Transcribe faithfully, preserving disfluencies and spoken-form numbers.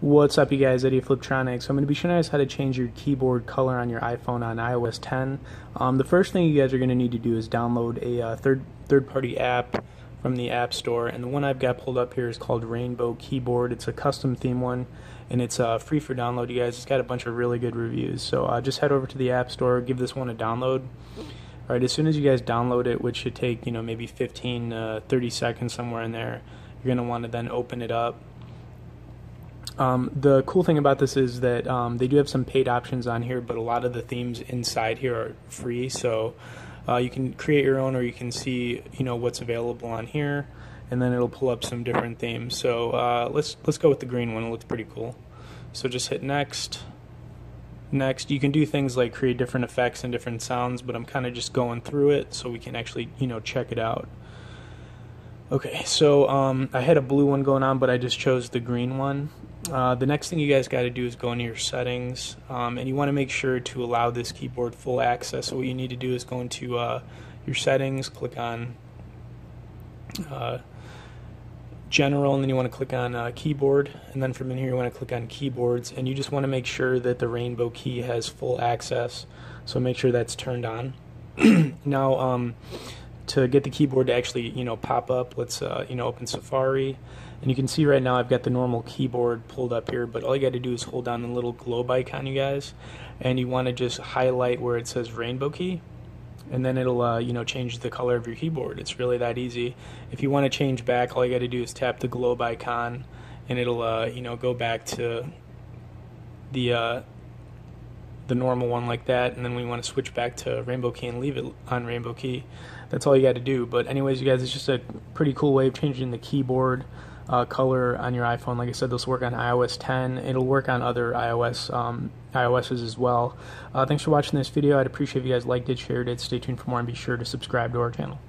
What's up, you guys? Eddie Fliptronics. So I'm going to be showing you guys how to change your keyboard color on your iPhone on iOS ten. Um, the first thing you guys are going to need to do is download a uh, third third-party app from the App Store, and the one I've got pulled up here is called Rainbow Keyboard. It's a custom theme one, and it's uh, free for download, you guys. It's got a bunch of really good reviews, so uh, just head over to the App Store, give this one a download. All right, as soon as you guys download it, which should take, you know, maybe fifteen, thirty seconds, somewhere in there, you're going to want to then open it up. Um, the cool thing about this is that um, they do have some paid options on here, but a lot of the themes inside here are free, so uh, you can create your own, or you can see, you know, what's available on here, and then it'll pull up some different themes. So uh, let's let's go with the green one. It looks pretty cool. So just hit next. Next, you can do things like create different effects and different sounds, but I'm kind of just going through it so we can actually, you know, check it out. Okay, so um, I had a blue one going on, but I just chose the green one. Uh, the next thing you guys got to do is go into your settings, um, and you want to make sure to allow this keyboard full access. So what you need to do is go into uh, your settings, click on uh, General, and then you want to click on uh, Keyboard, and then from in here you want to click on Keyboards, and you just want to make sure that the rainbow key has full access. So make sure that's turned on. Now, um, to get the keyboard to actually, you know, pop up, let's uh, you know, open Safari, and you can see right now I've got the normal keyboard pulled up here, but all you got to do is hold down the little globe icon, you guys, and you want to just highlight where it says rainbow key, and then it'll uh, you know, change the color of your keyboard. It's really that easy. If you want to change back, all you got to do is tap the globe icon, and it'll uh, you know, go back to the uh, the normal one like that, and then we want to switch back to rainbow key and leave it on rainbow key. That's all you got to do. But anyways, you guys, it's just a pretty cool way of changing the keyboard uh, color on your iPhone. Like I said, this will work on iOS ten. It'll work on other iOS um, iOS's as well. Uh, thanks for watching this video. I'd appreciate if you guys liked it, shared it. Stay tuned for more, and be sure to subscribe to our channel.